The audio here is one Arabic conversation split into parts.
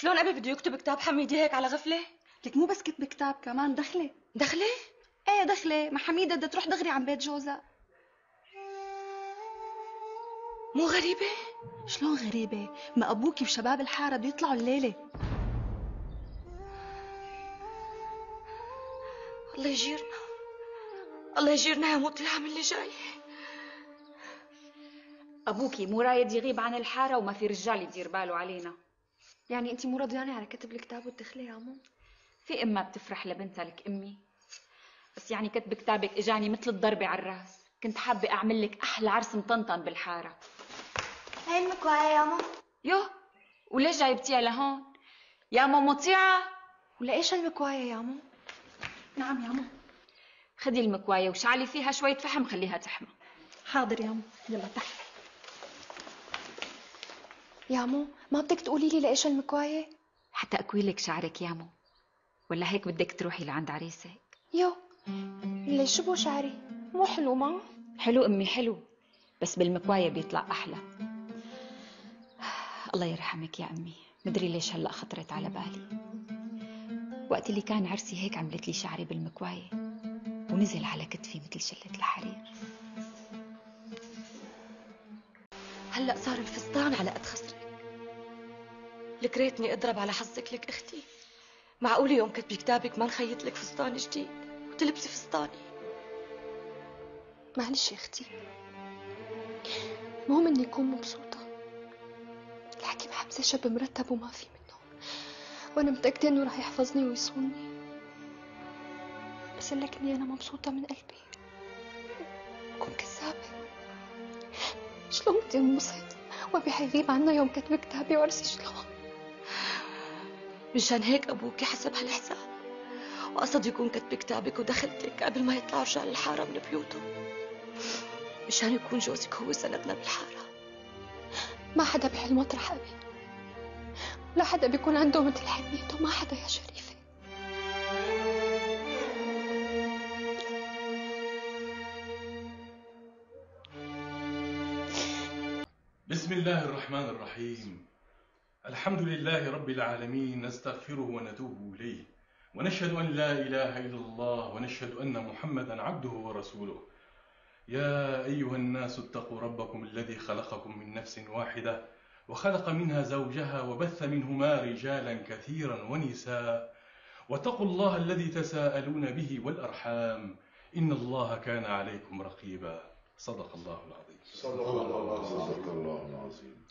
شلون ابي بده يكتب كتاب حميدة هيك على غفله؟ لك مو بس كتب كتاب كمان دخله. دخله؟ ايه دخله، ما حميدة بدها تروح دغري عن بيت جوزها. مو غريبة؟ شلون غريبة؟ ما ابوكي وشباب الحارة بده يطلعوا الليلة. الله يجيرنا، الله يجيرنا يا موت العام اللي جاي. ابوكي مو رايد يغيب عن الحارة وما في رجال يدير باله علينا. يعني انت مو راضياني على كتب الكتاب والدخلة يا مو؟ في اما بتفرح لبنتها لك امي، بس يعني كتب كتابك اجاني مثل الضربة على الراس. كنت حابة اعمل لك احلى عرس مطنطن بالحارة. هي المكواية يا مو. يوه وليش جايبتيها لهون؟ يا مو مطيعة ولا ايش المكواية يا مو؟ نعم يا مو. خدي المكواية وشعلي فيها شوية فحم خليها تحمى. حاضر يا مو، يلا تحمى. يا مو ما بدك تقولي لي لإيش المكواية؟ حتى اكوي لك شعرك يا مو، ولا هيك بدك تروحي لعند عريسك؟ يو ليش شو بو شعري؟ مو حلو ما؟ حلو امي حلو، بس بالمكواية بيطلع احلى. الله يرحمك يا امي، مدري ليش هلا خطرت على بالي. وقت اللي كان عرسي هيك عملت لي شعري بالمكواية ونزل على كتفي مثل شلة الحرير. هلا صار الفستان على قد خصرك. لك ريتني اضرب على حظك لك اختي. معقول يوم كتبي كتابك ما نخيط لك فستان جديد وتلبسي فستاني؟ معلش يا اختي، المهم اني اكون مبسوطه. الحكيم حمزه شاب مرتب وما في منه، وانا متاكده انه راح يحفظني ويصوني، بس لكني انا مبسوطه من قلبي. كون كذابه، شلون بدي انبسط وابي حيغيب عنا يوم كتب كتابي وعرسي؟ شلون؟ مشان هيك ابوكي حسب هالحساب وقصد يكون كتب كتابك ودخلتك قبل ما يطلعوا رجال الحاره من بيوتهم، مشان يكون جوزك هو سندنا بالحاره. ما حدا بحلمه يطرح ابي، ولا حدا بيكون عنده مثل حنيته، ما حدا يا شريفه. بسم الله الرحمن الرحيم. الحمد لله رب العالمين، نستغفره ونتوب إليه، ونشهد أن لا إله إلا الله، ونشهد أن محمدا عبده ورسوله. يا أيها الناس اتقوا ربكم الذي خلقكم من نفس واحدة وخلق منها زوجها وبث منهما رجالا كثيرا ونساء، واتقوا الله الذي تساءلون به والأرحام إن الله كان عليكم رقيبا. صدق الله العظيم. صدق الله العظيم.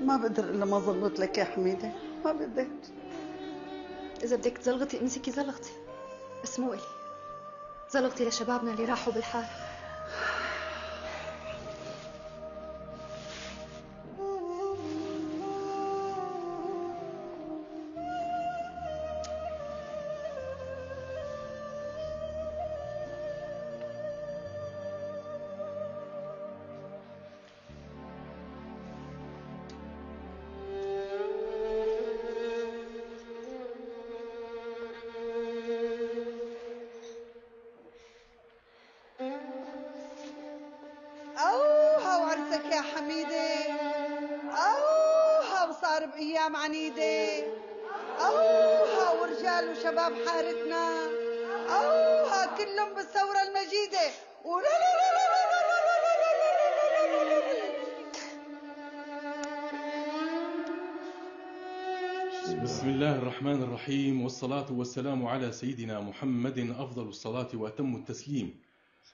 ما بقدر الا ما زلط لك يا حميده، ما بقدر. اذا بدك تزلغطي امسكي زلغطي، بس مو الي. زلغطي لشبابنا اللي راحوا بالحاره. بسم الله الرحمن الرحيم، والصلاة والسلام على سيدنا محمد، أفضل الصلاة وأتم التسليم.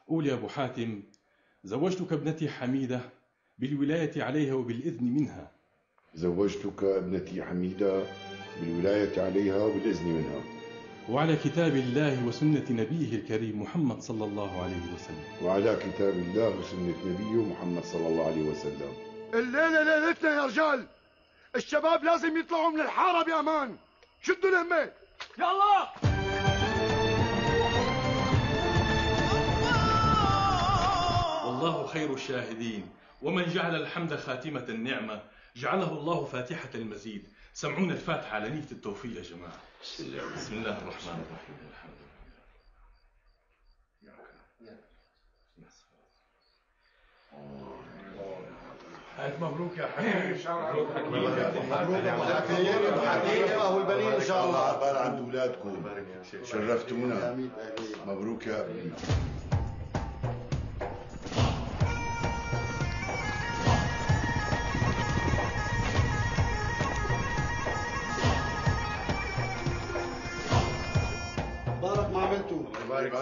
قول يا أبو حاتم، زوجتك ابنتي حميدة بالولاية عليها وبالإذن منها، زوجتك ابنتي حميدة بالولاية عليها وبالإذن منها وعلى كتاب الله وسنة نبيه الكريم محمد صلى الله عليه وسلم. وعلى كتاب الله وسنة نبيه محمد صلى الله عليه وسلم. الليلة ليلتنا يا رجال، الشباب لازم يطلعوا من الحارة بأمان. شدوا الهمة يلا. والله خير الشاهدين، ومن جعل الحمد خاتمة النعمة جعله الله فاتحة المزيد. سمعونا الفاتحة على نية التوفيق يا جماعة. بسم الله الرحمن الرحيم. الحمد لله. ألف مبروك يا حبيبي. مبروك أهو البنين إن شاء الله. عبارة عند أولادكم، شرفتونا. مبروك يا أبني.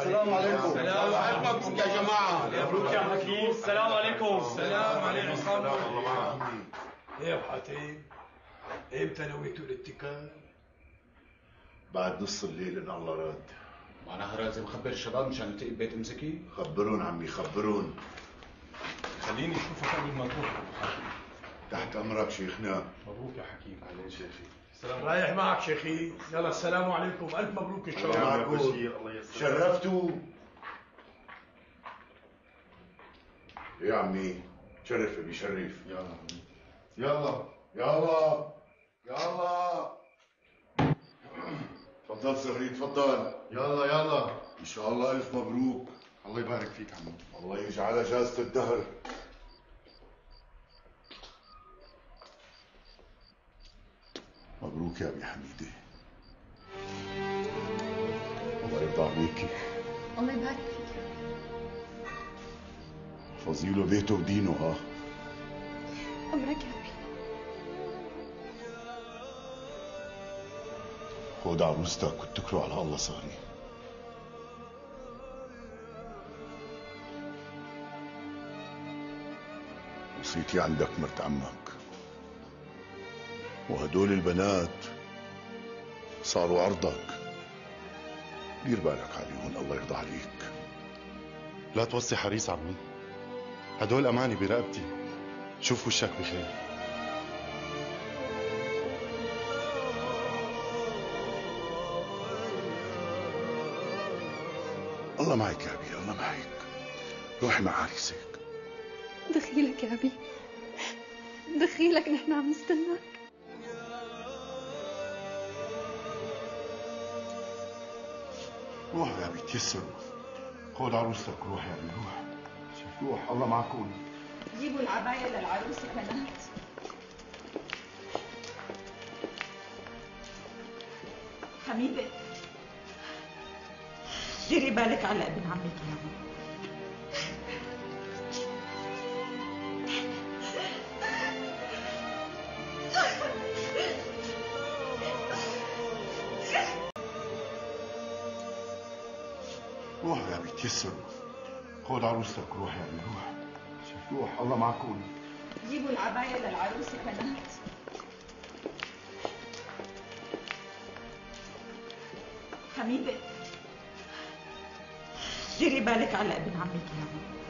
السلام عليكم. السلام عليكم يا جماعة. مبروك يا حكيم. السلام عليكم. السلام عليكم. السلام عليكم. يا حاتم، امتى نويتوا الاتكال؟ بعد نص الليل إن الله راد. معناها لازم خبر الشباب مشان نلتقي ببيت أم زكي؟ خبرون عمي خبرون. خليني أشوفك قبل ما تروح. تحت أمرك شيخنا. مبروك يا حكيم. أهلين شيخي. رايح معك شيخي. يلا السلام عليكم. ألف مبروك إن شاء الله. شرفتوا يا عمي. شرف أبي شرف. يلا يلا يلا يلا. تفضل صغيري تفضل. يلا يلا إن شاء الله. ألف مبروك. الله يبارك فيك عمي. الله يجعلها جازة الدهر. مبروك يا أبي حميدة. الله يرضى عليكي. الله يبارك فيك. احفظي له بيته ودينه. ها أمرك يا أبي. خد عروستك واتكلوا على الله صغري. وصيتي عندك مرت عمك، وهدول البنات صاروا عرضك. دير بالك عليهم الله يرضى عليك. لا توصي حريص عمي، هدول اماني برقبتي. شوف وشك بخير. الله معك يا ابي. الله معك. روحي مع عريسك. دخيلك يا ابي، دخيلك. نحن عم نستناك. روح يا ابي تيسر. خذ عروستك. روح يا ابي روح. روح الله معكم. جيبوا العباية للعروسة بنات. حميدة ديري بالك على ابن عمك يا عمي. روح يا ابي تيسر. خذ عروستك. روح يا ابي روح. روح الله معكم. جيبوا العباية للعروسة بنات. حميدة ديري بالك على ابن عمك يا عمي.